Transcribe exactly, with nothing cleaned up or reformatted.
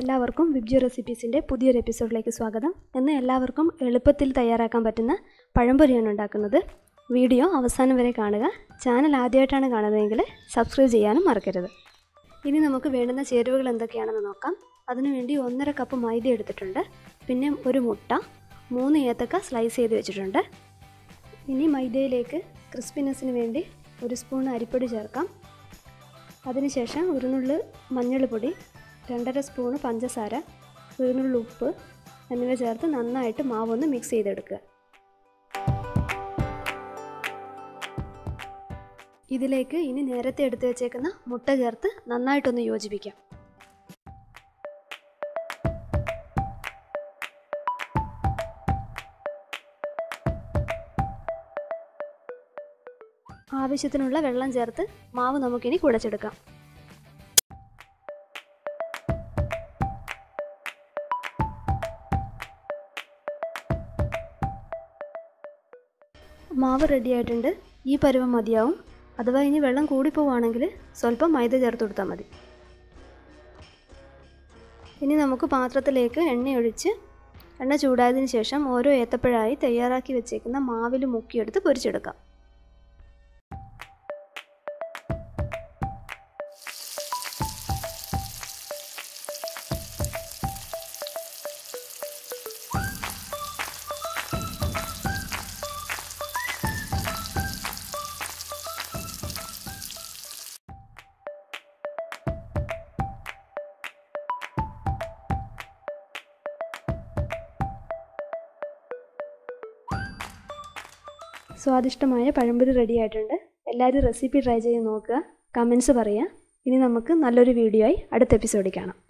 എല്ലാവർക്കും വിബ്ജി റെസിപ്പീസിന്റെ പുതിയൊരു എപ്പിസോഡിലേക്ക് സ്വാഗതം. ഇന്ന് എല്ലാവർക്കും എളുപ്പത്തിൽ തയ്യാറാക്കാൻ പറ്റുന്ന പഴംപൊരിയാണ് ഉണ്ടാക്കുന്നത്. വീഡിയോ അവസാനം വരെ കാണുക. ചാനൽ ആദ്യമായിട്ടാണ് കാണുന്നതെങ്കിൽ സബ്സ്ക്രൈബ് ചെയ്യാനും മറക്കരുത്. ഇനി നമുക്ക് വേണ്ടുന്ന ചേരുവകൾ എന്തൊക്കെയാണെന്ന് നോക്കാം. അതിനുവേണ്ടി ഒന്നര കപ്പ് മൈദ എടുത്തിട്ടുണ്ട്. പിന്നെ ഒരു മുട്ട, മൂന്ന് ഏത്തക്ക സ്ലൈസ് ചെയ്ത് വെച്ചിട്ടുണ്ട്. ഇനി മൈദയിലേക്ക് ക്രിസ്പിനെസ്സിന് വേണ്ടി ഒരു സ്പൂൺ അരിപ്പൊടി ചേർക്കാം. അതിനുശേഷം ഒരു നുള്ളു മഞ്ഞൾപ്പൊടി, രണ്ടര സ്പൂൺ പഞ്ചസാര, ഒരു നുള്ളു ഉപ്പ് എന്നിവ ചേർത്ത് നന്നായിട്ട് മാവൊന്ന് മിക്സ് ചെയ്തെടുക്കുക. ഇതിലേക്ക് ഇനി നേരത്തെ എടുത്തു വച്ചേക്കുന്ന മുട്ട ചേർത്ത് നന്നായിട്ടൊന്ന് യോജിപ്പിക്കാം. ആവശ്യത്തിനുള്ള വെള്ളം ചേർത്ത് മാവ് നമുക്കിനി കുഴച്ചെടുക്കാം. മാവ് റെഡിയായിട്ടുണ്ട്. ഈ പരുവം മതിയാവും. അഥവാ ഇനി വെള്ളം കൂടിപ്പോവാണെങ്കിൽ സ്വല്പം മൈദ ചേർത്ത് കൊടുത്താൽ മതി. ഇനി നമുക്ക് പാത്രത്തിലേക്ക് എണ്ണയൊഴിച്ച് എണ്ണ ചൂടായതിനു ശേഷം ഓരോ ഏത്തപ്പഴമായി തയ്യാറാക്കി വെച്ചേക്കുന്ന മാവിൽ മുക്കിയെടുത്ത് പൊരിച്ചെടുക്കാം. സ്വാദിഷ്ടമായ പഴംപൊരി റെഡിയായിട്ടുണ്ട്. എല്ലാവരും റെസിപ്പി ട്രൈ ചെയ്ത് നോക്കുക, കമൻസ് പറയുക. ഇനി നമുക്ക് നല്ലൊരു വീഡിയോ ആയി അടുത്ത എപ്പിസോഡിൽ കാണാം.